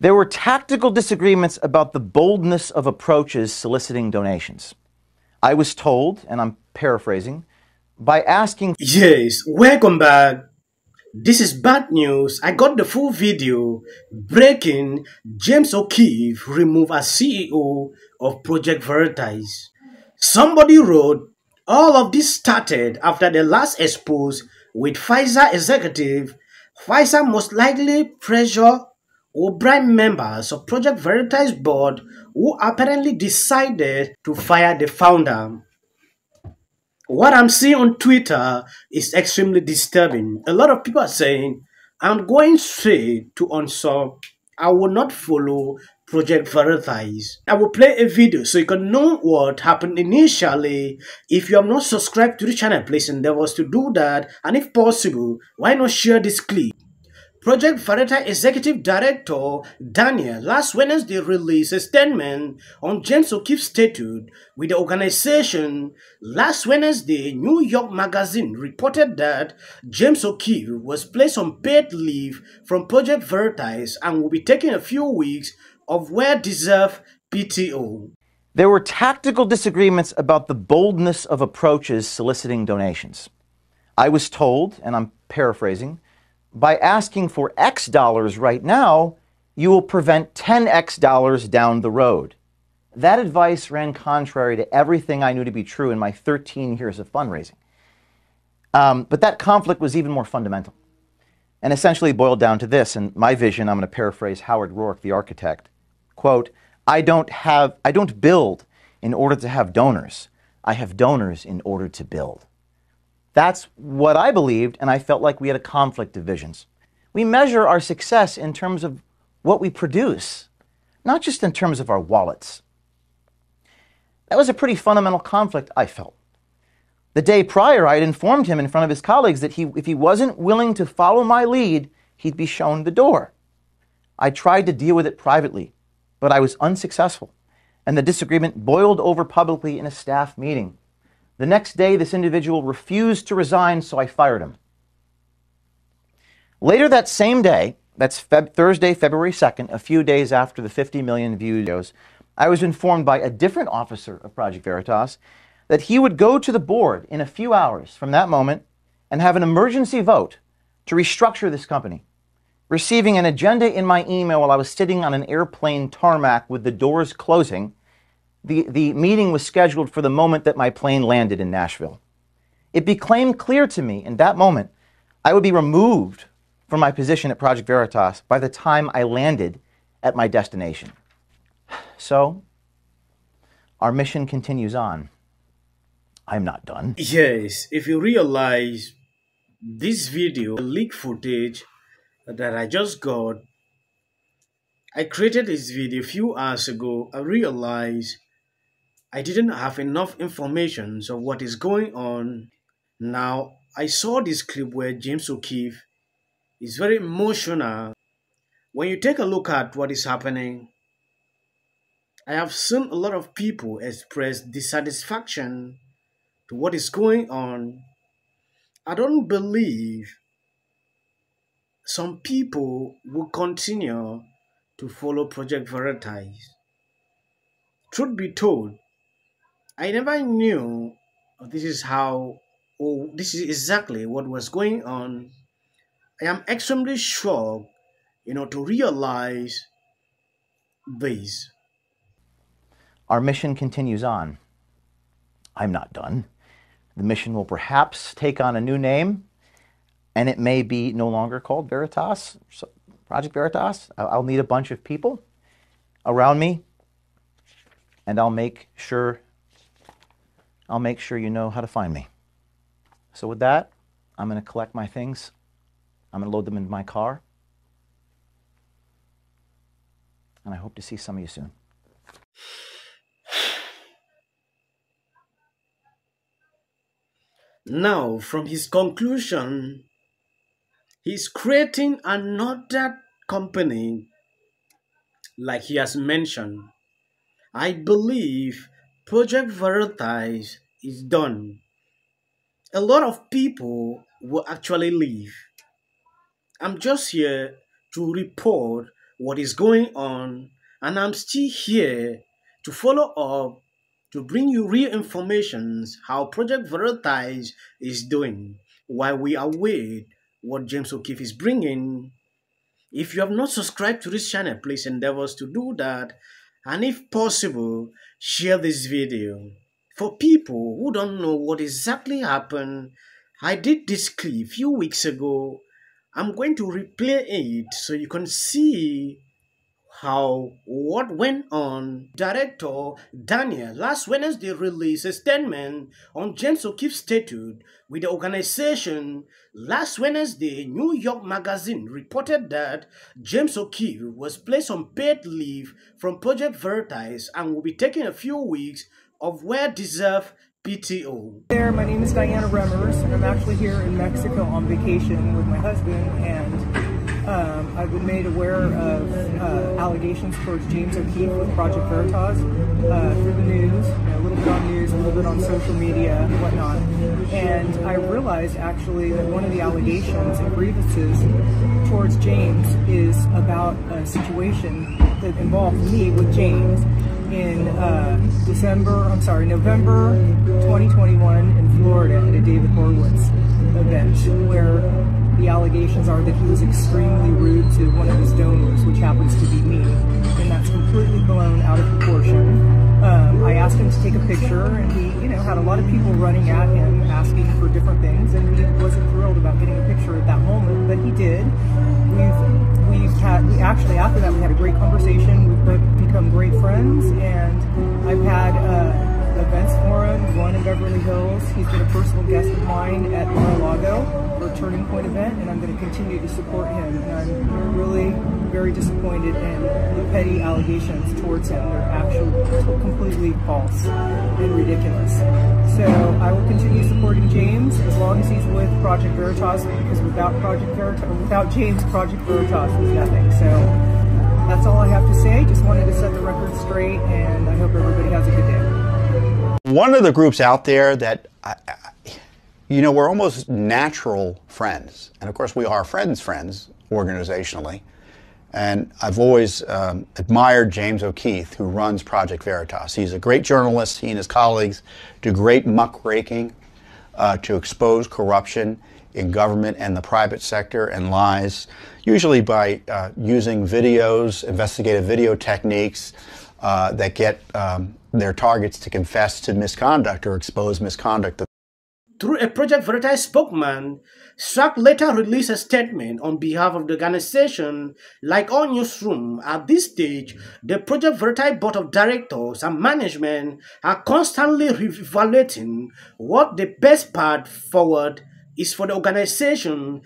There were tactical disagreements about the boldness of approaches soliciting donations. I was told, and I'm paraphrasing, by asking... Yes, welcome back. This is bad news. I got the full video. Breaking: James O'Keefe removed as CEO of Project Veritas. Somebody wrote, all of this started after the last expose with Pfizer executive. Pfizer most likely pressure or bribe members of Project Veritas board who apparently decided to fire the founder. What I'm seeing on Twitter is extremely disturbing. A lot of people are saying, I'm going straight to answer. I will not follow Project Veritas. I will play a video so you can know what happened initially. If you have not subscribed to the channel, please endeavor to do that. And if possible, why not share this clip? Project Veritas Executive Director Daniel last Wednesday released a statement on James O'Keefe's statute with the organization. Last Wednesday, New York Magazine reported that James O'Keefe was placed on paid leave from Project Veritas and will be taking a few weeks of well-deserved PTO. There were tactical disagreements about the boldness of approaches soliciting donations. I was told, and I'm paraphrasing, by asking for X dollars right now, you will prevent 10X dollars down the road. That advice ran contrary to everything I knew to be true in my 13 years of fundraising. But that conflict was even more fundamental and essentially boiled down to this. And my vision, I'm going to paraphrase Howard Roark, the architect, quote, I don't build in order to have donors. I have donors in order to build. That's what I believed, and I felt like we had a conflict of visions. We measure our success in terms of what we produce, not just in terms of our wallets. That was a pretty fundamental conflict, I felt. The day prior, I had informed him in front of his colleagues that if he wasn't willing to follow my lead, he'd be shown the door. I tried to deal with it privately, but I was unsuccessful, and the disagreement boiled over publicly in a staff meeting. The next day, this individual refused to resign, so I fired him. Later that same day, that's Thursday, February 2nd, a few days after the 50 million views, I was informed by a different officer of Project Veritas that he would go to the board in a few hours from that moment and have an emergency vote to restructure this company, receiving an agenda in my email while I was sitting on an airplane tarmac with the doors closing. The meeting was scheduled for the moment that my plane landed in Nashville. It became clear to me in that moment I would be removed from my position at Project Veritas by the time I landed at my destination. So, our mission continues on. I'm not done. Yes, if you realize this video, the leaked footage that I just got, I created this video a few hours ago. I realized I didn't have enough information of what is going on. Now, I saw this clip where James O'Keefe is very emotional. When you take a look at what is happening, I have seen a lot of people express dissatisfaction to what is going on. I don't believe some people will continue to follow Project Veritas. Truth be told, I never knew this is how, or this is exactly what was going on. I am extremely shocked, to realize this. Our mission continues on. I'm not done. The mission will perhaps take on a new name, and it may be no longer called Veritas, Project Veritas. I'll need a bunch of people around me, and I'll make sure you know how to find me. So with that, I'm going to collect my things. I'm going to load them into my car. And I hope to see some of you soon. Now, from his conclusion, he's creating another company, like he has mentioned. I believe Project Veritas is done. A lot of people will actually leave. I'm just here to report what is going on, and I'm still here to follow up, to bring you real information how Project Veritas is doing while we await what James O'Keefe is bringing. If you have not subscribed to this channel, please endeavor to do that, and if possible, share this video. For people who don't know what exactly happened, I did this clip a few weeks ago. I'm going to replay it so you can see what went on. Director Daniel last Wednesday released a statement on James O'Keefe's statute with the organization. Last Wednesday, New York Magazine reported that James O'Keefe was placed on paid leave from Project Veritas and will be taking a few weeks of well-deserved PTO. There, my name is Diana Remmers, and I'm actually here in Mexico on vacation with my husband, and I've been made aware of allegations towards James O'Keefe with Project Veritas through the news, a little bit on news, a little bit on social media and whatnot. And I realized actually that one of the allegations and grievances towards James is about a situation that involved me with James in November 2021 in Florida at a David Horowitz event, where the allegations are that he was extremely rude to one of his donors, which happens to be me, and that's completely blown out of proportion. I asked him to take a picture, and he, you know, had a lot of people running at him asking for different things, and he wasn't thrilled about getting a picture at that moment, but he did. Actually, after that, we had a great conversation. We've both become great friends, and I've had events for him, one in Beverly Hills. He's been a personal guest of mine at Mar-a-Lago for a Turning Point event, and I'm going to continue to support him. And I'm really very disappointed in the petty allegations towards him. They're actually completely false and ridiculous. So I will continue supporting James as long as he's with Project Veritas, because without James, Project Veritas is nothing. So that's all I have to say. Just wanted to set the record straight, and I hope everybody has a good day. One of the groups out there that, you know, we're almost natural friends. And of course, we are friends organizationally. And I've always admired James O'Keefe, who runs Project Veritas. He's a great journalist. He and his colleagues do great muckraking to expose corruption in government and the private sector and lies, usually by using videos, investigative video techniques that get their targets to confess to misconduct or expose misconduct. Through a Project Veritas spokesman, Strack later released a statement on behalf of the organization. Like all newsroom, at this stage, the Project Veritas board of directors and management are constantly reevaluating what the best path forward is for the organization